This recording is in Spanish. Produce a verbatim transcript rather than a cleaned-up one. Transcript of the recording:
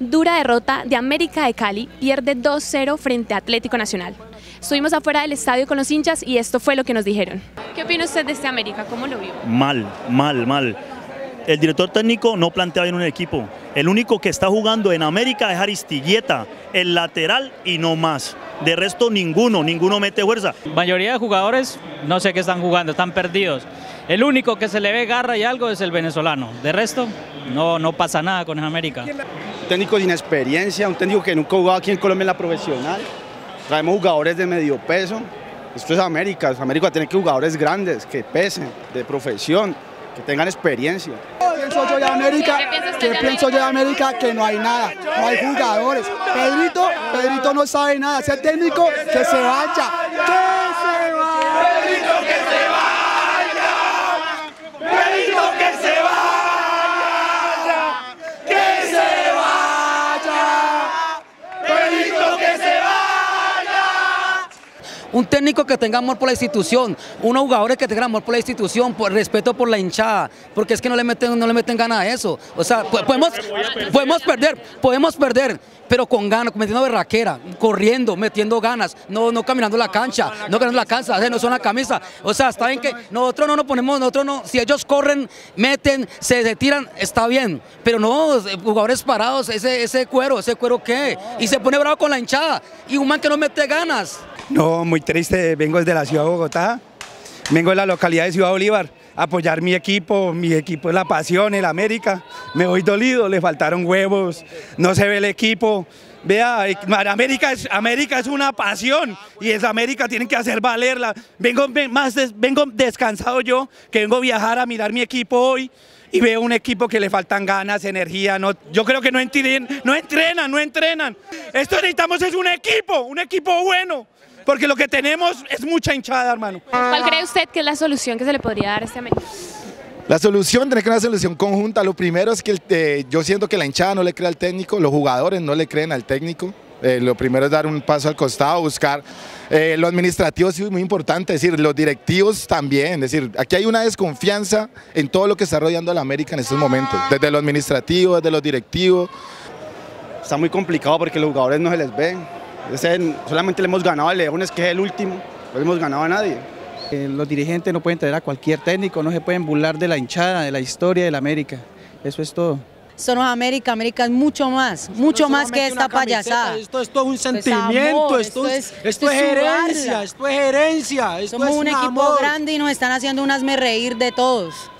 dura derrota de América de Cali, pierde dos cero frente a Atlético Nacional. Estuvimos afuera del estadio con los hinchas y esto fue lo que nos dijeron. ¿Qué opina usted de este América? ¿Cómo lo vio? Mal, mal, mal. El director técnico no plantea bien un equipo. El único que está jugando en América es Aristigueta, el lateral y no más. De resto ninguno, ninguno mete fuerza. La mayoría de jugadores no sé qué están jugando, están perdidos. El único que se le ve garra y algo es el venezolano. De resto no, no pasa nada con América. Un técnico sin experiencia, un técnico que nunca ha jugado aquí en Colombia en la profesional. Traemos jugadores de medio peso. Esto es América, América tiene que jugadores grandes, que pesen, de profesión, que tengan experiencia. ¿Qué pienso yo de América? ¿Qué pienso yo de América? Que no hay nada, no hay jugadores. Pedrito, Pedrito no sabe nada, ese técnico que se vaya, que se vaya. Pedrito que se vaya, Pedrito que se vaya, que se vaya, Pedrito que se vaya. Un técnico que tenga amor por la institución, unos jugadores que tengan amor por la institución, por respeto por la hinchada, porque es que no le meten, no le meten ganas a eso. O sea, podemos, podemos perder, podemos perder, pero con ganas, metiendo berraquera, corriendo, metiendo ganas, no, no caminando la cancha, no caminando la cancha, no son la camisa. O sea, está bien que nosotros no nos ponemos, nosotros no, si ellos corren, meten, se retiran, está bien, pero no, jugadores parados, ese, ese cuero, ese cuero qué, y se pone bravo con la hinchada, y un man que no mete ganas. No, muy triste, vengo desde la ciudad de Bogotá, vengo de la localidad de Ciudad Bolívar, apoyar mi equipo, mi equipo es la pasión, el América, me voy dolido, le faltaron huevos, no se ve el equipo, vea, América es, América es una pasión y esa América tienen que hacer valerla, vengo, más des, vengo descansado yo, que vengo a viajar a mirar mi equipo hoy y veo un equipo que le faltan ganas, energía, no, yo creo que no entrenan, no entrenan, no entrenan, esto necesitamos es un equipo, un equipo bueno. Porque lo que tenemos es mucha hinchada, hermano. ¿Cuál cree usted que es la solución que se le podría dar a este América? La solución tiene que ser una solución conjunta. Lo primero es que el, eh, yo siento que la hinchada no le cree al técnico, los jugadores no le creen al técnico. Eh, lo primero es dar un paso al costado, buscar eh, lo administrativo, sí, es muy importante, es decir, los directivos también, es decir, aquí hay una desconfianza en todo lo que está rodeando a la América en estos momentos, desde lo administrativo, desde los directivos. Está muy complicado porque los jugadores no se les ven. Solamente le hemos ganado a Leones, que es el último, no le hemos ganado a nadie. Eh, los dirigentes no pueden traer a cualquier técnico, no se pueden burlar de la hinchada, de la historia de la América, eso es todo. Somos América, América es mucho más, mucho no más que esta payasada. Esto, esto es un sentimiento, pues amor, esto, es, esto, esto es herencia, esto es herencia. Esto Somos es un equipo amor. grande y nos están haciendo un hazme reír de todos.